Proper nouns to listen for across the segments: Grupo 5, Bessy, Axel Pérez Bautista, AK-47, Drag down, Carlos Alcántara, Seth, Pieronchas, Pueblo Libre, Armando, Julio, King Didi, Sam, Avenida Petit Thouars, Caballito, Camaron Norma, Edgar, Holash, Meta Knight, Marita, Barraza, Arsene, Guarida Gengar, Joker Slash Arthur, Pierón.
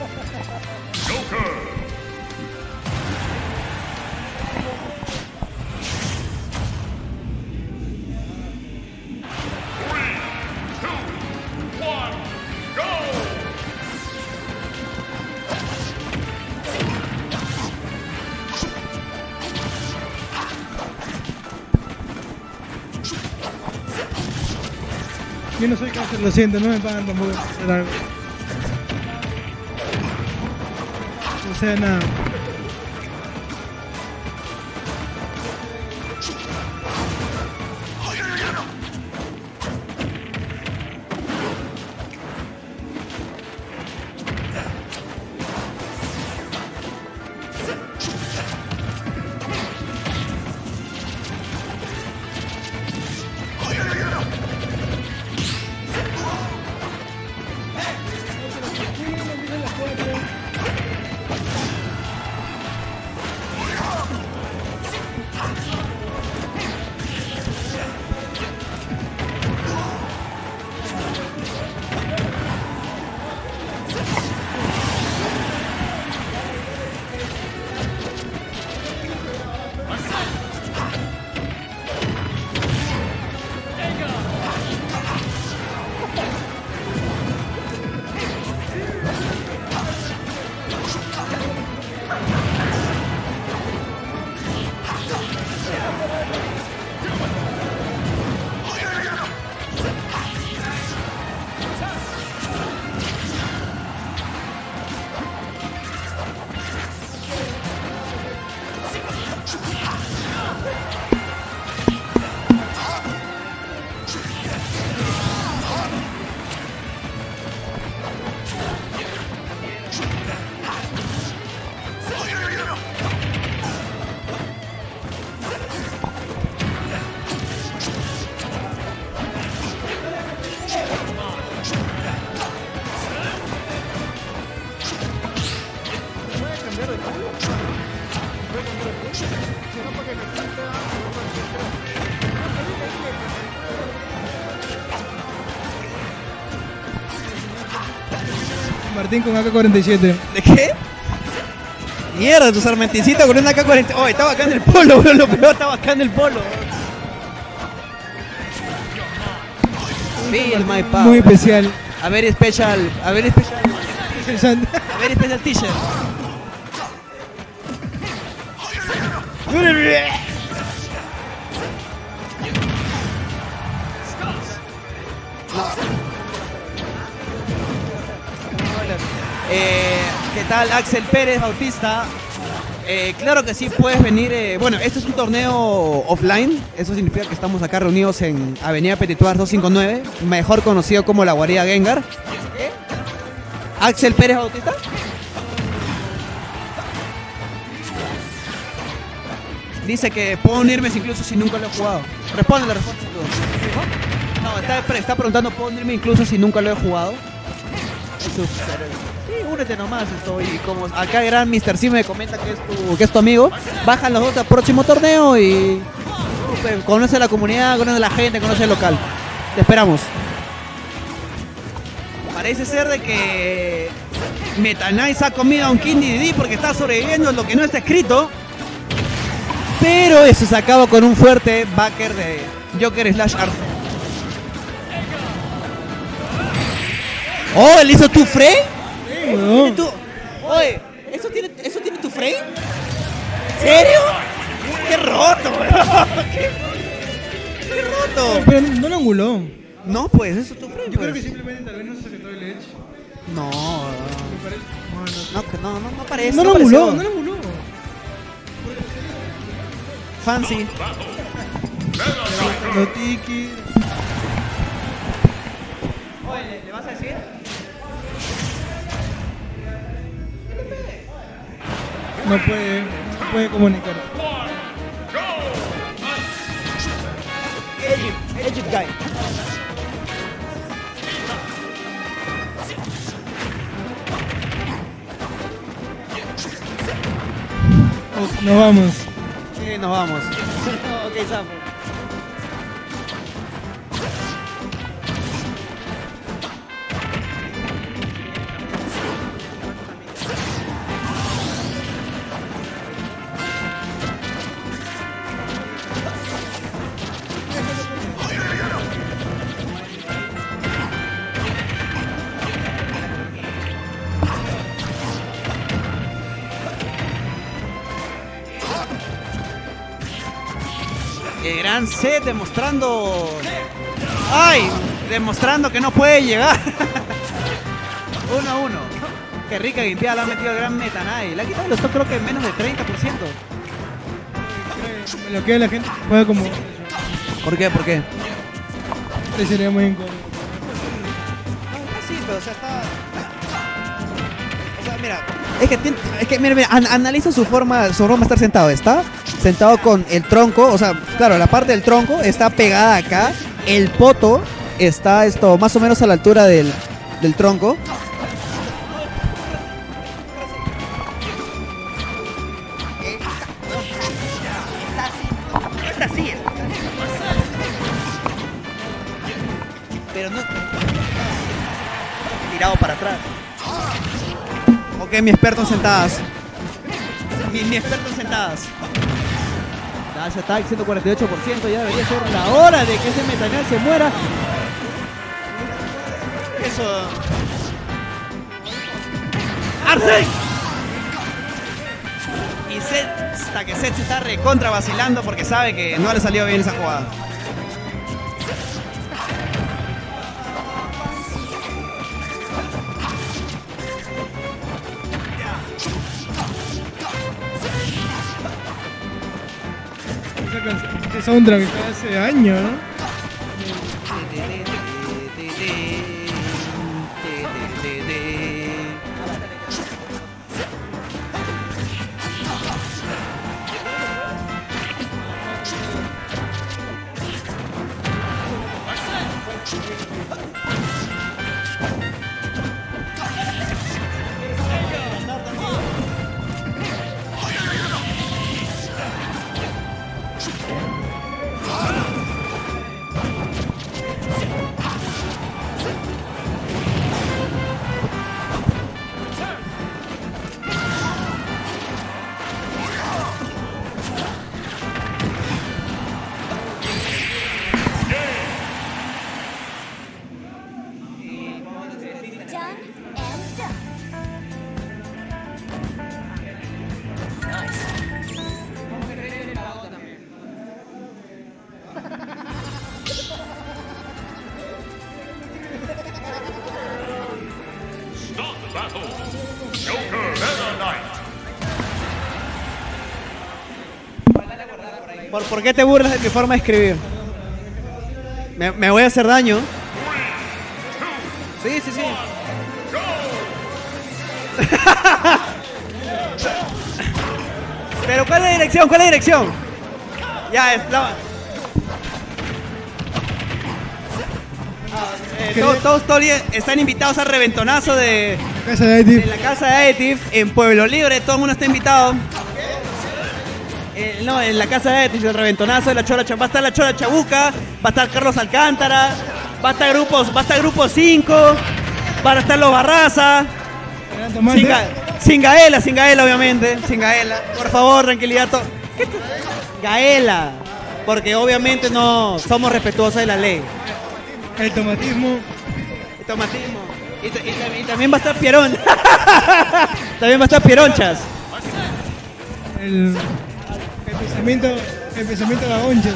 Joker. Yo no soy cáncer, lo siento, no me pagan tampoco hacer algo. No sé nada. Martín con AK-47. ¿De qué? Mierda, tus armentincitos con una AK-47. Oh, estaba acá en el polo, bro. Lo peor, estaba acá en el polo. Feel my power. Muy especial. A ver, especial. A ver, especial. A ver, especial t-shirt. ¿Qué tal, Axel Pérez Bautista? Claro que sí, puedes venir. Bueno, esto es un torneo offline. Eso significa que estamos acá reunidos en Avenida Petit Thouars 259, mejor conocido como la Guarida Gengar. ¿Axel Pérez Bautista? Dice que puedo unirme incluso si nunca lo he jugado. Respóndele, respóndele. No, está preguntando, ¿puedo unirme incluso si nunca lo he jugado? Eso es. Únete nomás, estoy como acá gran Mr. Sim me comenta que es tu amigo. Bajan los dos al próximo torneo y conoce a la comunidad, conoce a la gente, conoce el local. Te esperamos. Parece ser de que Meta Knight ha comido a un King Didi porque está sobreviviendo en lo que no está escrito. Pero eso se acaba con un fuerte backer de Joker Slash Arthur. Oh, él hizo tu frame. ¿Tiene tu... Oye, ¿eso tiene tu frame? ¿En serio? ¡Qué roto, bro! ¡Qué roto! Pero no lo anguló. No, pues, eso es tu frame. Yo creo que simplemente tal vez no se acercó el edge. No. No parece. No lo anguló, no lo anguló. Fancy. No tiki. Oye, ¿le vas a decir? No puede comunicar. Egypt guy. Okay, nos vamos. Sí, nos vamos. Ok, Sam. El gran set demostrando... ¡Ay! Demostrando que no puede llegar. 1-1. Uno, uno. Qué rica guimpiada la ha metido el gran Meta Knight. La ha quitado los toques creo que en menos de 30%. Me lo que la gente juega como... ¿Por qué? ¿Por qué? Sería muy incómodo. Sí, pero o sea, está... O sea, mira... Es que mira, analiza su forma de estar sentado. Está sentado con el tronco, o sea, claro, la parte del tronco está pegada acá. El poto está esto más o menos a la altura del tronco. Pero no... Tirado para atrás. Ok, mi experto en sentadas. Mi experto en sentadas. Dash attack, 148%. Ya debería ser la hora de que ese Meta Knight se muera. Eso. ¡Arsene! Y Seth, hasta que Seth se está recontra vacilando porque sabe que no le salió bien esa jugada. Ese soundtrack está hace años, ¿no? ¿Por qué te burlas de mi forma de escribir? Me voy a hacer daño. Sí, sí, sí. Pero ¿cuál es la dirección? ¿Cuál es la dirección? Ya, es la... Todos están invitados al reventonazo de la casa de Additive en Pueblo Libre. Todo el mundo está invitado. No, en la casa de Additive, el reventonazo de la Chora Chabuca. Va a estar la Chora Chabuca, va a estar Carlos Alcántara, va a estar Grupo 5, van a estar los Barraza. Sin Gaela, sin Gaela, obviamente. Sin Gaela. Por favor, tranquilidad. Gaela. Porque obviamente no somos respetuosos de la ley. El tomatismo. El tomatismo. Y también va a estar Pierón. También va a estar Pieronchas. El pensamiento de la oncha.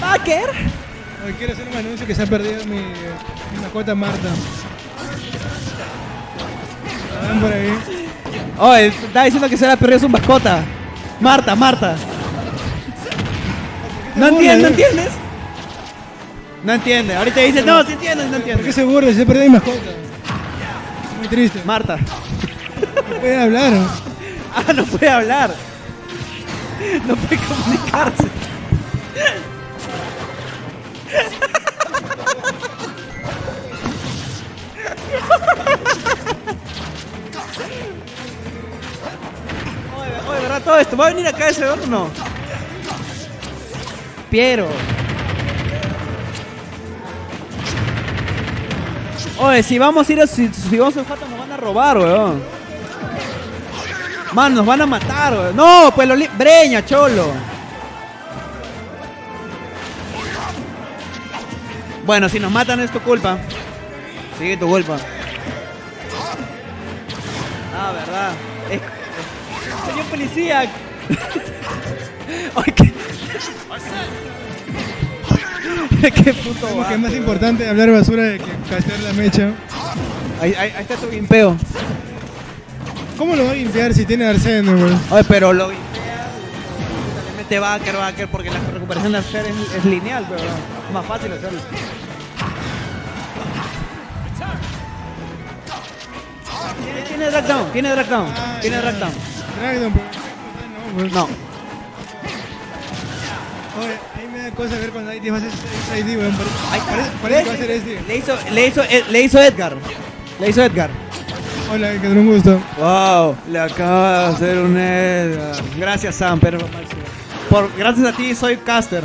¿Backer? Hoy quiero hacer un anuncio que se ha perdido mi mascota Marta. ¿La ven por ahí? Oh, está diciendo que se la perdió su mascota. Marta. ¿No entiendes? ¿No entiendes? No entiende. Ahorita dice, no, si entiendes, no entiendes. ¿Por qué se burla? Se perdió mi mascota. Muy triste. Marta. No puede hablar. Ah, no puede hablar. No puede comunicarse. Oye, ¿verdad todo esto? ¿Va a venir acá ese horno? Piero. Oye, si vamos a un cuarto nos van a robar, weón. Man, nos van a matar, weón. No, pues lo breña, cholo. Bueno, si nos matan es tu culpa. Sí, tu culpa. Ah, verdad. policía. Qué puto. Como que es más importante hablar basura que castear la mecha. Ahí está tu guimpeo. ¿Cómo lo va a limpiar si tiene Arsene, güey? Oye, pero lo guimpea, le mete backer, porque la recuperación de Arsene es lineal, pero es más fácil hacerlo. Tiene drag down, Drag down, pero no, güey. Oye, ahí me da cosa ver cuando ID va a ser ID, weón. Parece que va a ser SD. Le hizo Edgar. Hola, Edgar, un gusto. Wow, le acaba de hacer un Edgar. Gracias, Sam, pero gracias a ti soy caster.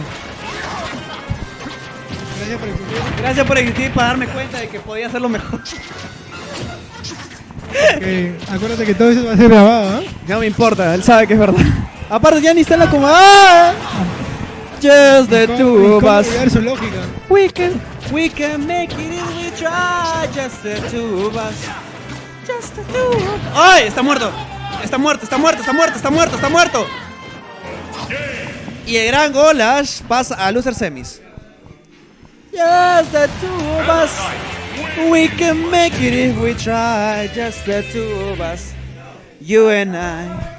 Gracias por existir. Gracias por existir para darme cuenta de que podía hacerlo mejor. Okay. Acuérdate que todo eso va a ser grabado, ¿eh? No me importa, él sabe que es verdad. Aparte ya ni está en la comada. Just the two of us. We can make it if we try. Just the two of us. Just the two of us. ¡Ay! Está muerto. Y el gran Holash pasa a loser semis. Just the two of us. We can make it if we try. Just the two of us. You and I.